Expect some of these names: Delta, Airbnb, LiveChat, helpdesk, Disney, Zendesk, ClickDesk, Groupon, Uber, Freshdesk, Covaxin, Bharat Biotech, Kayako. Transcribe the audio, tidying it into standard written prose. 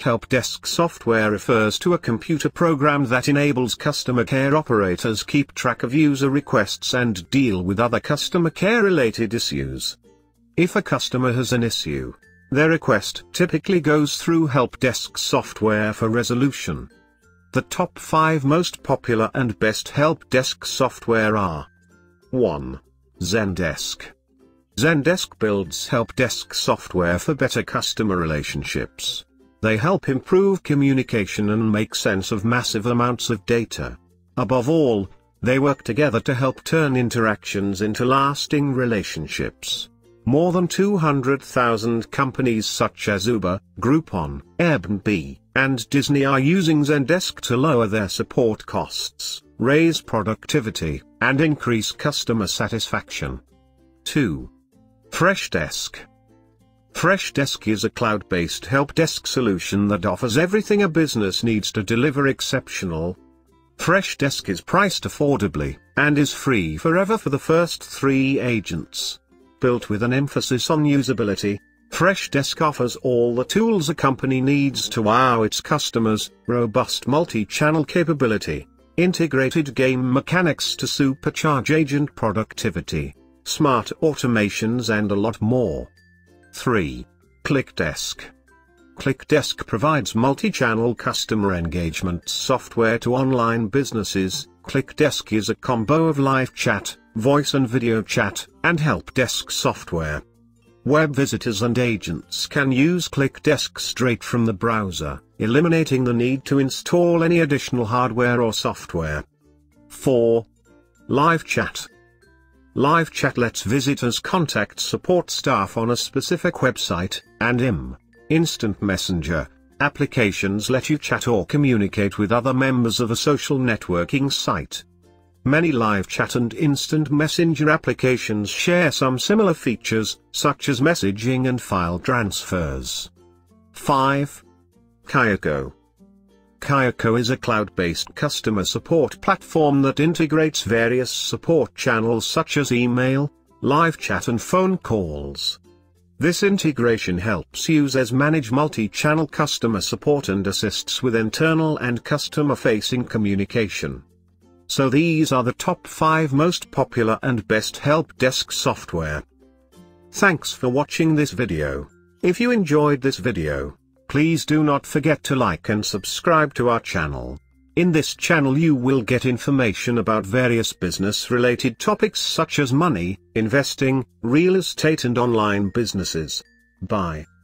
Helpdesk software refers to a computer program that enables customer care operators keep track of user requests and deal with other customer care-related issues. If a customer has an issue, their request typically goes through Helpdesk software for resolution. The top 5 most popular and best Helpdesk software are: 1. Zendesk. Zendesk builds Helpdesk software for better customer relationships. They help improve communication and make sense of massive amounts of data. Above all, they work together to help turn interactions into lasting relationships. More than 200,000 companies such as Uber, Groupon, Airbnb, and Disney are using Zendesk to lower their support costs, raise productivity, and increase customer satisfaction. 2. Freshdesk. Freshdesk is a cloud-based helpdesk solution that offers everything a business needs to deliver exceptional. Freshdesk is priced affordably, and is free forever for the first 3 agents. Built with an emphasis on usability, Freshdesk offers all the tools a company needs to wow its customers: robust multi-channel capability, integrated game mechanics to supercharge agent productivity, smart automations, and a lot more. 3. ClickDesk. ClickDesk provides multi-channel customer engagement software to online businesses. ClickDesk is a combo of LiveChat, voice and video chat, and helpdesk software. Web visitors and agents can use ClickDesk straight from the browser, eliminating the need to install any additional hardware or software. 4. LiveChat. LiveChat lets visitors contact support staff on a specific website, and Instant Messenger applications let you chat or communicate with other members of a social networking site. Many LiveChat and Instant Messenger applications share some similar features, such as messaging and file transfers. 5. Kayako. Kayako is a cloud-based customer support platform that integrates various support channels such as email, live chat, and phone calls. This integration helps users manage multi-channel customer support and assists with internal and customer-facing communication. So these are the top 5 most popular and best helpdesk software. Thanks for watching this video. If you enjoyed this video, please do not forget to like and subscribe to our channel. In this channel you will get information about various business-related topics such as money, investing, real estate, and online businesses. Bye.